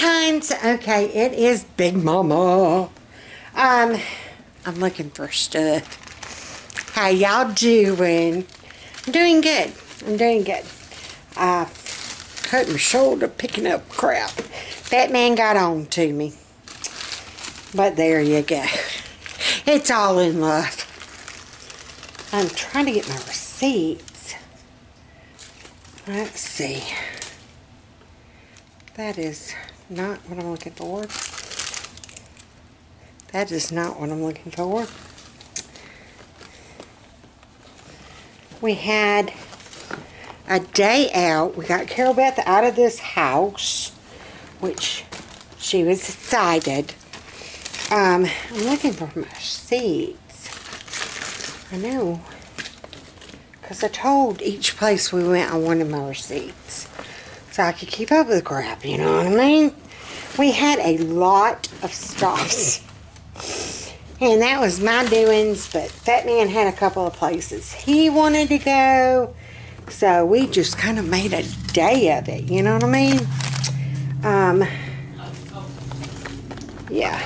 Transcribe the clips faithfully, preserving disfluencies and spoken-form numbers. Huns. Okay, it is Bigmomma. Um, I'm looking for stuff. How y'all doing? I'm doing good. I'm doing good. I uh, cut my shoulder picking up crap. Fatman got on to me. But there you go. It's all in love. I'm trying to get my receipts. Let's see. That is not what I'm looking for. That is not what I'm looking for. We had a day out. We got Carol Beth out of this house, which she was excited. Um, I'm looking for my receipts. I know. Because I told each place we went I wanted my receipts. So I could keep up with crap, you know what I mean? We had a lot of stops. And that was my doings, but Fatman had a couple of places he wanted to go. So we just kind of made a day of it, you know what I mean? Um, yeah.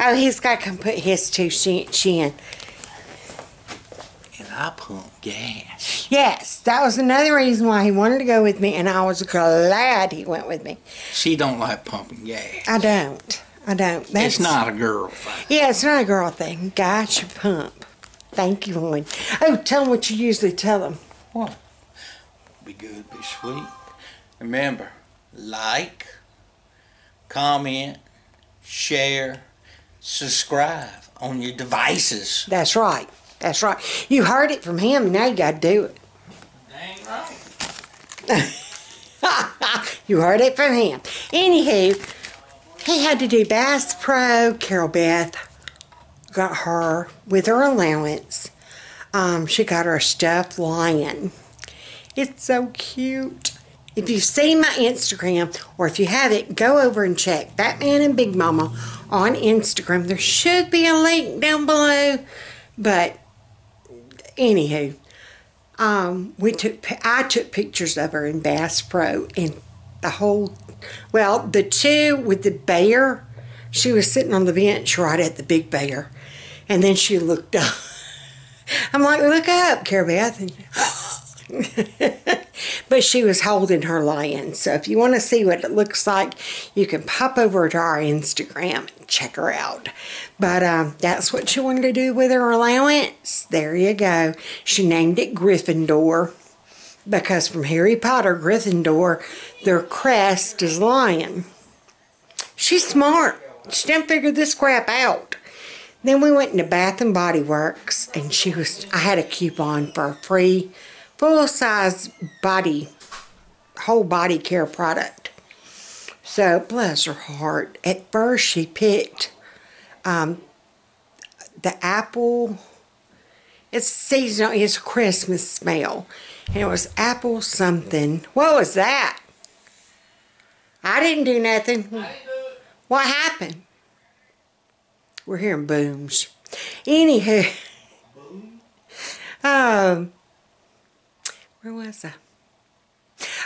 Oh, he's got to come put his two cents in. And I pump gas. Yes, that was another reason why he wanted to go with me, and I was glad he went with me. She don't like pumping gas. I don't. I don't. That's, it's not a girl thing. Yeah, it's not a girl thing. Guy should pump. Thank you, Lloyd. Oh, tell them what you usually tell them. What? Be good, be sweet. Remember, like, comment, share, subscribe on your devices. That's right. That's right. You heard it from him. Now you got to do it. Dang right. You heard it from him. Anywho, he had to do Bass Pro. Carol Beth got her with her allowance. Um, she got her stuffed lion. It's so cute. If you've seen my Instagram, or if you haven't, go over and check Fatman and Bigmomma on Instagram. There should be a link down below, but anywho, um, we took I took pictures of her in Bass Pro, and the whole, well, the two with the bear, she was sitting on the bench right at the big bear, and then she looked up. I'm like, look up, Carol Beth. And, but she was holding her lion. So if you want to see what it looks like, you can pop over to our Instagram and check her out. But um, that's what she wanted to do with her allowance. There you go. She named it Gryffindor because from Harry Potter, Gryffindor, their crest is lion. She's smart. She didn't figure this crap out. Then we went into Bath and Body Works, and she was, I had a coupon for a free full-size body, whole body care product. So, bless her heart. At first, she picked um, the apple. It's seasonal. It's Christmas smell. And it was apple something. What was that? I didn't do nothing. I didn't do it. What happened? We're hearing booms. Anywho. Boom? Um... Where was I?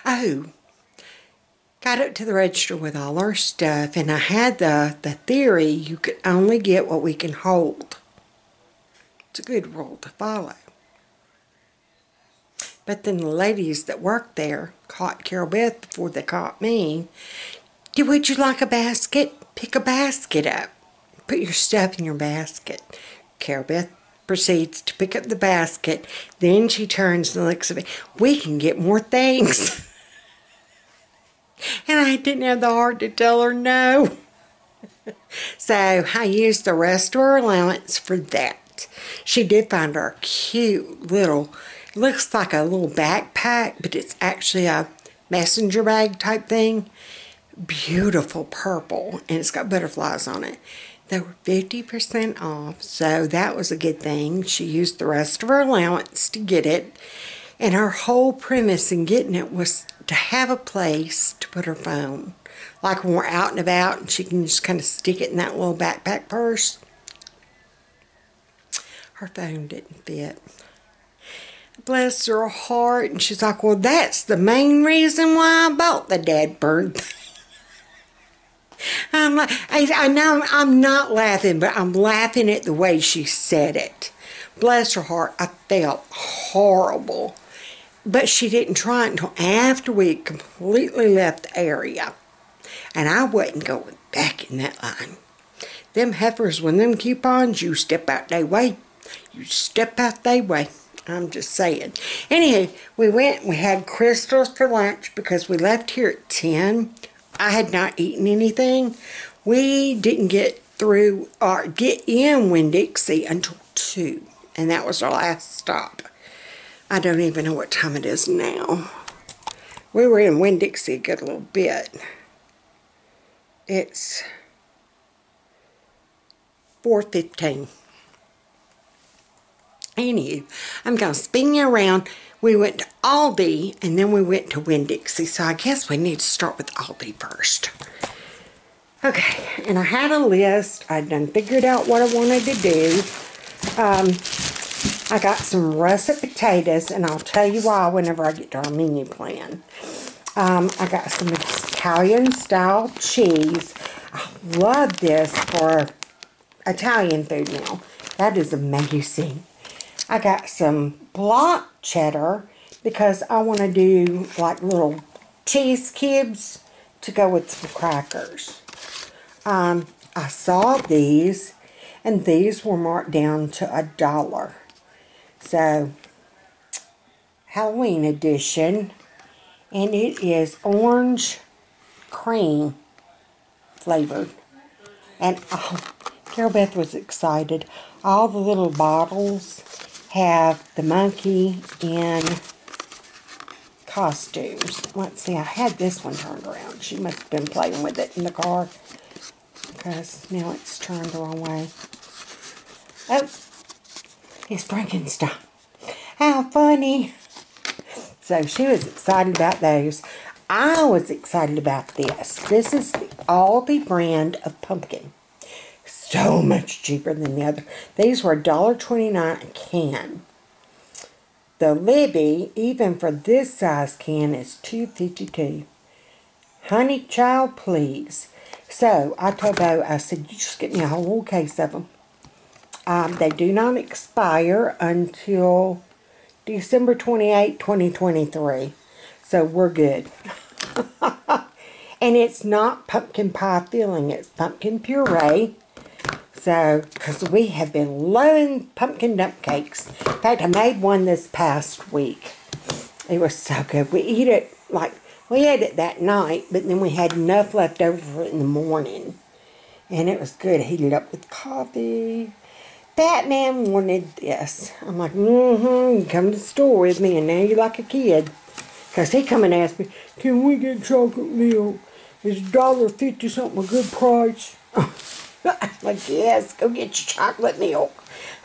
Oh, got up to the register with all our stuff, and I had the, the theory you could only get what we can hold. It's a good rule to follow. But then the ladies that worked there caught Carol Beth before they caught me. Would you like a basket? Pick a basket up. Put your stuff in your basket. Carol Beth proceeds to pick up the basket. Then she turns and looks at me. We can get more things. And I didn't have the heart to tell her no. So I used the rest of her allowance for that. She did find her cute little, looks like a little backpack, but it's actually a messenger bag type thing. Beautiful purple, and it's got butterflies on it. They were fifty percent off, so that was a good thing. She used the rest of her allowance to get it, and her whole premise in getting it was to have a place to put her phone. Like when we're out and about, and she can just kind of stick it in that little backpack purse. Her phone didn't fit. bless her heart. And she's like, well, that's the main reason why I bought the dead bird. I'm like, I, I know I'm not laughing, but I'm laughing at the way she said it. Bless her heart, I felt horrible. But she didn't try it until after we completely left the area. And I wasn't going back in that line. Them heifers, when them coupons, you step out they way. You step out they way. I'm just saying. Anywho, we went and we had crystals for lunch because we left here at ten. I had not eaten anything. We didn't get through or get in Winn-Dixie until two. And that was our last stop. I don't even know what time it is now. We were in Winn-Dixie a good little bit. It's four fifteen. Anyway, I'm going to spin you around. We went to Aldi and then we went to Winn-Dixie. So I guess we need to start with Aldi first. Okay, and I had a list. I done figured out what I wanted to do. Um... I got some russet potatoes, and I'll tell you why whenever I get to our menu plan. Um, I got some Italian-style cheese. I love this for Italian food now. That is amazing. I got some block cheddar because I want to do like little cheese cubes to go with some crackers. Um, I saw these, and these were marked down to a dollar. So, Halloween edition, and it is orange cream flavored. And oh, Carol Beth was excited. All the little bottles have the monkey in costumes. Let's see, I had this one turned around. She must have been playing with it in the car because now it's turned the wrong way. Oh. It's Frankenstein. How funny. So she was excited about those. I was excited about this. This is the Aldi brand of pumpkin. So much cheaper than the other. These were a dollar twenty-nine a can. The Libby, even for this size can, is two fifty-two. Honey child, please. So I told Bo, I said, you just get me a whole case of them. Um, they do not expire until December twenty-eighth, twenty twenty-three. So we're good. And it's not pumpkin pie filling. It's pumpkin puree. So, because we have been loving pumpkin cupcakes. In fact, I made one this past week. It was so good. We eat it, like, we ate it that night, but then we had enough left over for it in the morning. And it was good. I heated it up with coffee. Fatman wanted this. I'm like, mm-hmm, you come to the store with me, and now you're like a kid. Because he come and asked me, can we get chocolate milk? It's a dollar fifty something, a good price. I'm like, yes, go get your chocolate milk.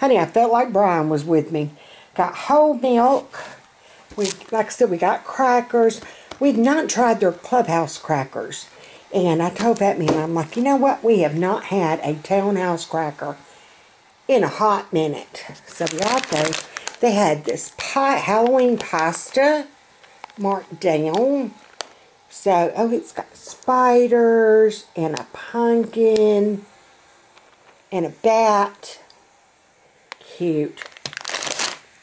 Honey, I felt like Brian was with me. Got whole milk. We, like I said, we got crackers. We've not tried their clubhouse crackers. And I told Fatman, I'm like, you know what? We have not had a Townhouse cracker in a hot minute. So we got those. They had this pie, Halloween pasta marked down. So, oh, it's got spiders and a pumpkin and a bat. Cute.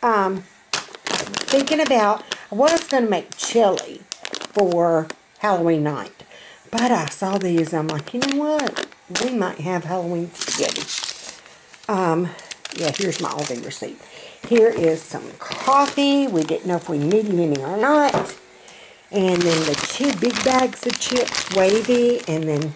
Um, thinking about, I was going to make chili for Halloween night, but I saw these. I'm like, you know what? We might have Halloween spaghetti. Um, yeah, here's my Aldi receipt. Here is some coffee. We didn't know if we needed any or not. And then the two big bags of chips, wavy, and then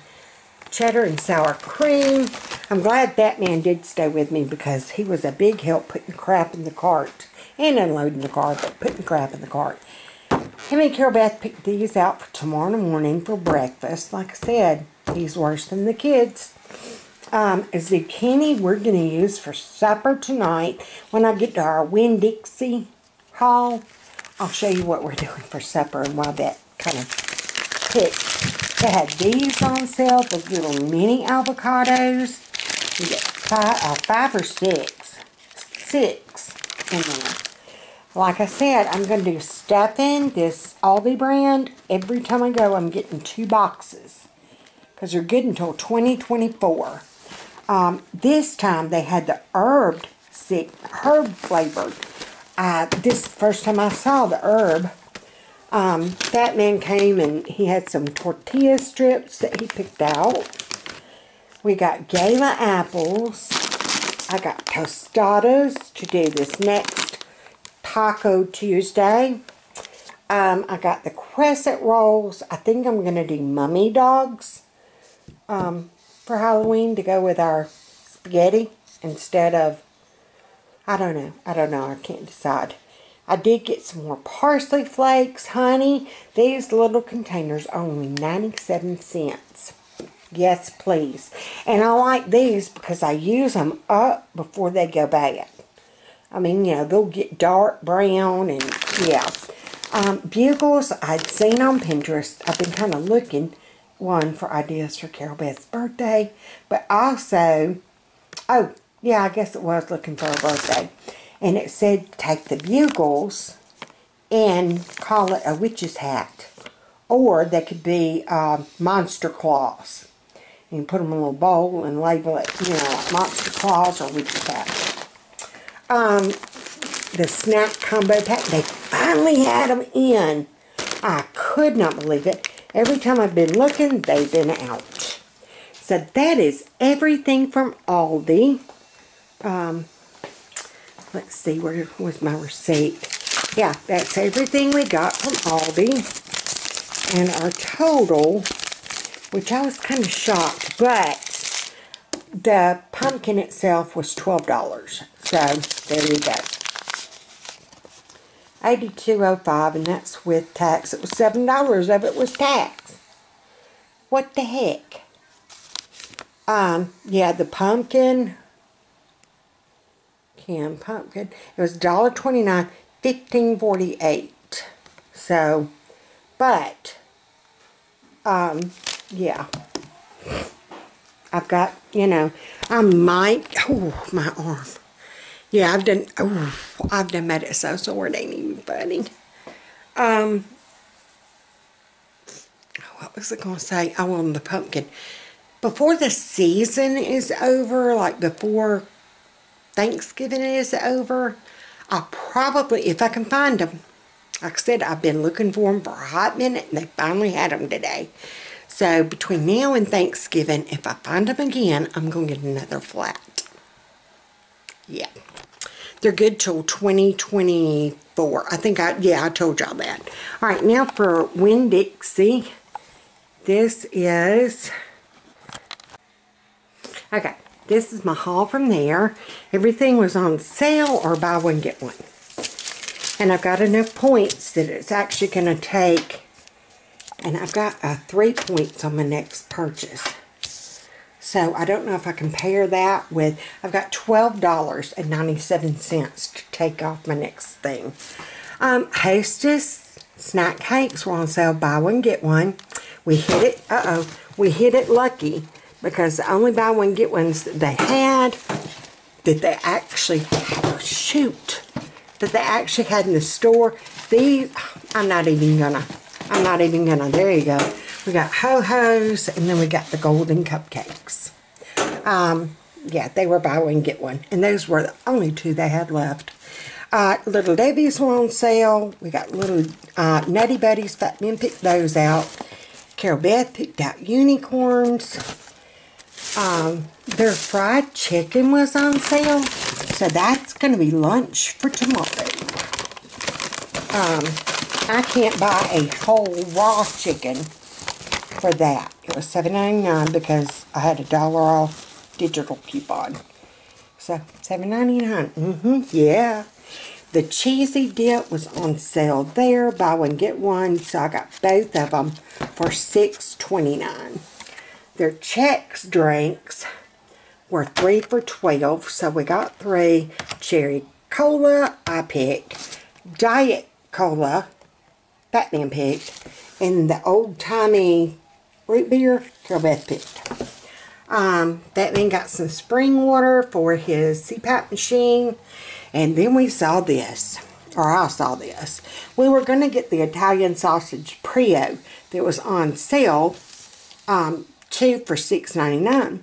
cheddar and sour cream. I'm glad Fatman did stay with me because he was a big help putting crap in the cart. And unloading the cart, but putting crap in the cart. Him and Carol Beth picked these out for tomorrow morning for breakfast. Like I said, he's worse than the kids. Um, a zucchini we're going to use for supper tonight. When I get to our Winn-Dixie haul, I'll show you what we're doing for supper and why that kind of picked. They had these on sale, the little mini avocados. You get five, uh, five or six. Six in there. Like I said, I'm going to do stuffing, this Aldi brand. Every time I go, I'm getting two boxes. Because they're good until twenty twenty-four. Um, this time, they had the herb, herb flavored. Uh, this first time I saw the herb, um, Fatman came and he had some tortilla strips that he picked out. We got gala apples. I got tostadas to do this next Taco Tuesday. Um, I got the crescent rolls. I think I'm going to do mummy dogs um, for Halloween to go with our spaghetti instead of, I don't know. I don't know. I can't decide. I did get some more parsley flakes, honey. These little containers are only ninety-seven cents. Yes, please. And I like these because I use them up before they go bad. I mean, you know, they'll get dark brown and, yeah. Um, bugles, I'd seen on Pinterest. I've been kind of looking, one, for ideas for Carol Beth's birthday. But also, oh, yeah, I guess it was looking for her birthday. And it said, take the bugles and call it a witch's hat. Or they could be um, monster claws. You can put them in a little bowl and label it, you know, like monster claws or witch's hat. Um, the snack combo pack, they finally had them in. I could not believe it. Every time I've been looking, they've been out. So that is everything from Aldi. Um, let's see, where was my receipt? Yeah, that's everything we got from Aldi. And our total, which I was kind of shocked, but the pumpkin itself was twelve dollars. So there you go. eighty-two oh five, and that's with tax. It was seven dollars of it was tax. What the heck? Um, yeah, the pumpkin, canned pumpkin, it was one twenty-nine, fifteen forty-eight. So, but, um, yeah. I've got, you know, I might, oh, my arm. Yeah, I've done, oh, I've done made it so sore, it ain't even funny. Um, what was I going to say? Oh, on the pumpkin. Before the season is over, like before Thanksgiving is over, I'll probably, if I can find them, like I said, I've been looking for them for a hot minute, and they finally had them today. So, between now and Thanksgiving, if I find them again, I'm going to get another flat. Yeah. They're good till twenty twenty-four. I think I, yeah, I told y'all that. All right, now for Winn-Dixie. This is... Okay, this is my haul from there. Everything was on sale or buy one, get one. And I've got enough points that it's actually going to take, and I've got uh, three points on my next purchase. So I don't know if I compare that with, I've got twelve dollars and ninety-seven cents to take off my next thing. Um, Hostess snack cakes were on sale, buy one, get one. We hit it, uh-oh, we hit it lucky. Because the only buy one get ones that they had, that they actually had, shoot, that they actually had in the store. These, I'm not even gonna, I'm not even gonna, there you go. We got Ho-Ho's, and then we got the Golden Cupcakes. Um, yeah, they were buy one get one. And those were the only two they had left. Uh, Little Debbie's were on sale. We got little uh, Nutty Buddies, Fatman picked those out. Carol Beth picked out Unicorns. Um, their fried chicken was on sale, so that's going to be lunch for tomorrow. Um, I can't buy a whole raw chicken for that. It was seven ninety-nine because I had a dollar off digital coupon. So, seven ninety-nine. Mm-hmm, yeah. The cheesy dip was on sale there. Buy one, get one. So, I got both of them for six twenty-nine. Their Chex drinks were three for twelve, so we got three. Cherry Cola, I picked. Diet Cola, Fatman picked. And the old-timey root beer, Carol Beth picked. Um, Fatman got some spring water for his C PAP machine. And then we saw this. or I saw this. We were going to get the Italian sausage Prio that was on sale, um, two for six ninety-nine.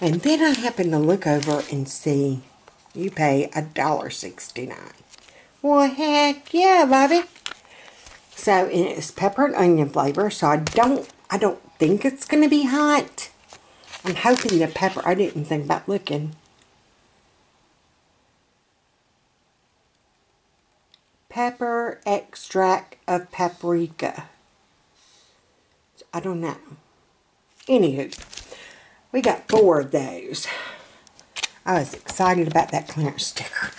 And then I happened to look over and see you pay a dollar sixty-nine. Well, heck yeah, Bobby. So, and it's pepper and onion flavor, so I don't, I don't think it's going to be hot. I'm hoping the pepper, I didn't think about looking. Pepper extract of paprika. I don't know. Anywho, we got four of those. I was excited about that clearance sticker.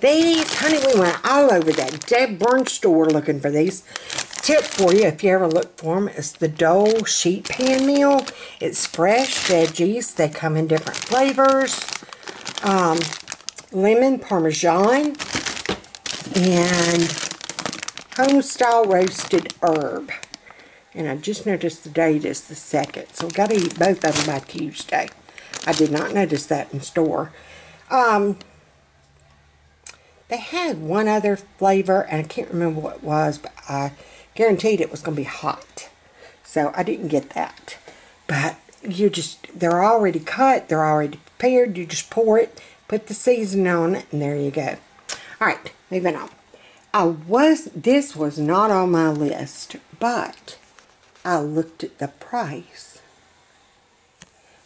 These, honey, we went all over that dead burn store looking for these. Tip for you, if you ever look for them, is the Dole sheet pan meal. It's fresh veggies. They come in different flavors. Um, lemon parmesan and home-style roasted herb. And I just noticed the date is the second. So we've got to eat both of them by Tuesday. I did not notice that in store. Um... They had one other flavor, and I can't remember what it was, but I guaranteed it was going to be hot. So I didn't get that. But you just, they're already cut, they're already prepared. You just pour it, put the seasoning on it, and there you go. Alright, moving on. I was, this was not on my list, but I looked at the price.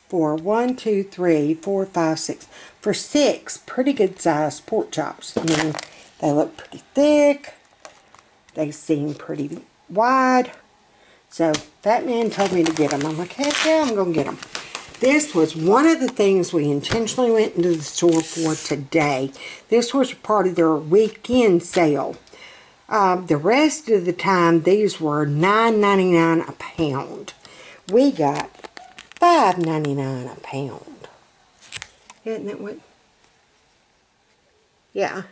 For one, two, three, four, five, six. For six pretty good sized pork chops. I mean, they look pretty thick. They seem pretty wide. So Fatman told me to get them. I'm like, heck yeah, I'm going to get them. This was one of the things we intentionally went into the store for today. This was part of their weekend sale. Um, the rest of the time, these were nine ninety-nine a pound. We got five ninety-nine a pound. Isn't that what? Yeah.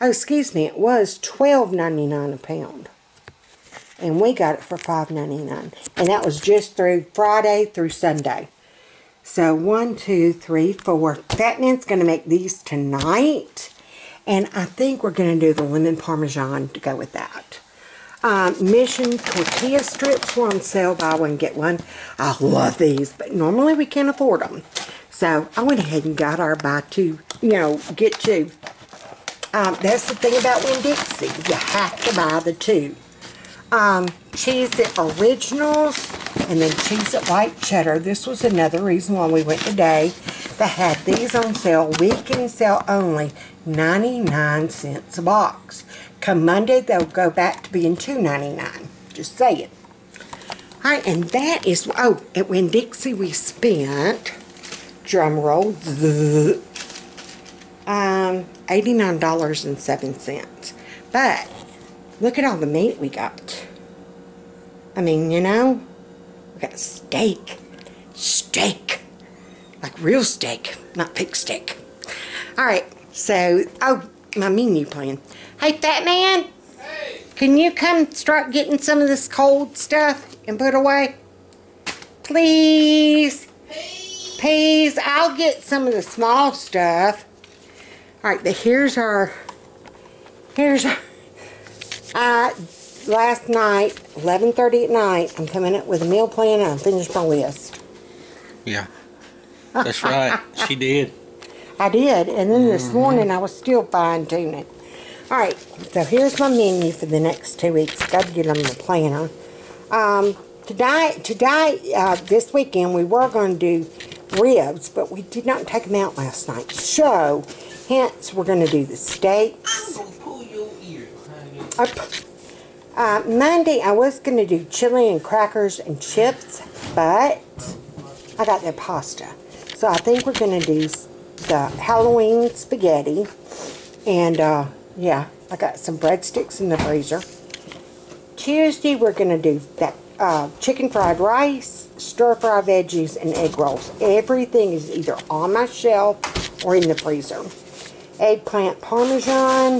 Oh, excuse me. It was twelve ninety-nine a pound. And we got it for five ninety-nine. And that was just through Friday through Sunday. So, one, two, three, four. Fatman's going to make these tonight. And I think we're going to do the lemon parmesan to go with that. Um, Mission tortilla strips were on sale, buy one, get one. I love these, but normally we can't afford them. So, I went ahead and got our buy two, you know, get two. Um, that's the thing about Winn-Dixie. You have to buy the two. Um, Cheese It Originals, and then Cheese It White Cheddar. This was another reason why we went today. They had these on sale, weekend sale only, ninety-nine cents a box. Come Monday, they'll go back to being two ninety-nine. Just saying. Alright, and that is, oh, at Winn-Dixie we spent, drum roll, zzz, um, eighty-nine dollars and seven cents. But, look at all the meat we got. I mean, you know, we got steak. Steak. Like real steak, not pig steak. Alright, so, oh, my menu plan. Hey, Fatman, hey. Can you come start getting some of this cold stuff and put away? Please. Please. Please. I'll get some of the small stuff. Alright, but here's our, here's our, uh, last night, eleven thirty at night, I'm coming up with a meal plan and I finished my list. Yeah, that's right. She did. I did, and then this mm-hmm. morning I was still fine-tuning. Alright, so here's my menu for the next two weeks. Got to get on the planner. Um, today, today uh, this weekend, we were going to do ribs, but we did not take them out last night. So, hence, we're going to do the steaks. I'm going to pull your ear, honey. Uh, Monday, I was going to do chili and crackers and chips, but I got their pasta. So, I think we're going to do the Halloween spaghetti and... Uh, yeah, I got some breadsticks in the freezer. Tuesday, we're going to do that uh, chicken fried rice, stir-fry veggies, and egg rolls. Everything is either on my shelf or in the freezer. Eggplant parmesan.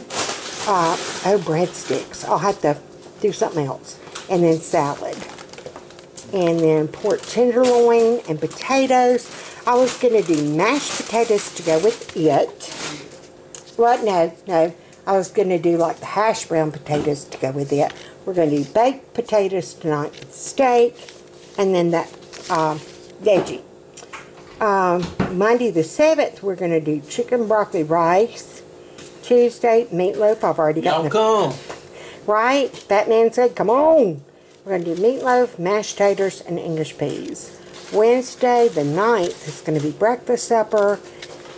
Uh, oh, breadsticks. I'll have to do something else. And then salad. And then pork tenderloin and potatoes. I was going to do mashed potatoes to go with it. What? No, no. I was going to do like the hash brown potatoes to go with it. We're going to do baked potatoes tonight with steak, and then that um, veggie. Um, Monday the seventh, we're going to do chicken broccoli rice. Tuesday, meatloaf. I've already got. Y'all come. Right? Fatman said, come on. We're going to do meatloaf, mashed taters, and English peas. Wednesday the ninth, it's going to be breakfast supper.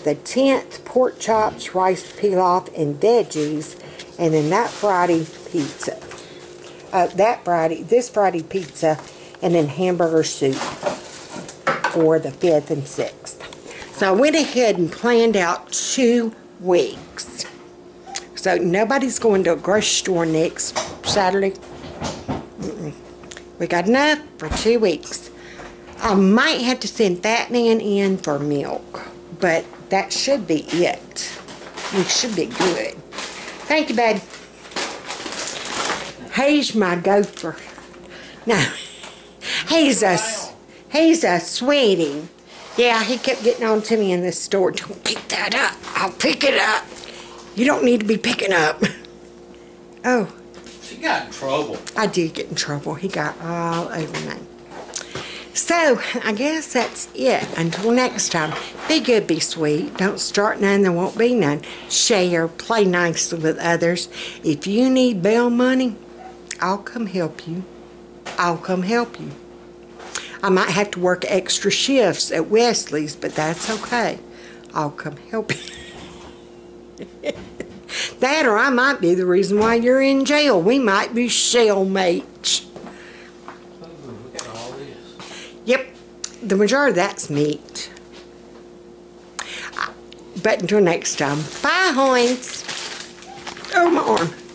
The tenth, pork chops, rice pilaf, and veggies. And then that Friday, pizza. Uh, that Friday, this Friday, pizza, and then hamburger soup for the fifth and sixth. So I went ahead and planned out two weeks. So nobody's going to a grocery store next Saturday. Mm-mm. We got enough for two weeks. I might have to send Fatman in for milk, but that should be it. It should be good. Thank you, babe. He's my gopher. No, he's a, he's a sweetie. Yeah, he kept getting on to me in this store. Don't pick that up. I'll pick it up. You don't need to be picking up. Oh. She got in trouble. I did get in trouble. He got all over me. So, I guess that's it. Until next time, be good, be sweet. Don't start none, there won't be none. Share, play nice with others. If you need bail money, I'll come help you. I'll come help you. I might have to work extra shifts at Wesley's, but that's okay. I'll come help you. That or I might be the reason why you're in jail. We might be shellmates. Yep, the majority of that's meat. But until next time, bye, hoins. Oh, my arm.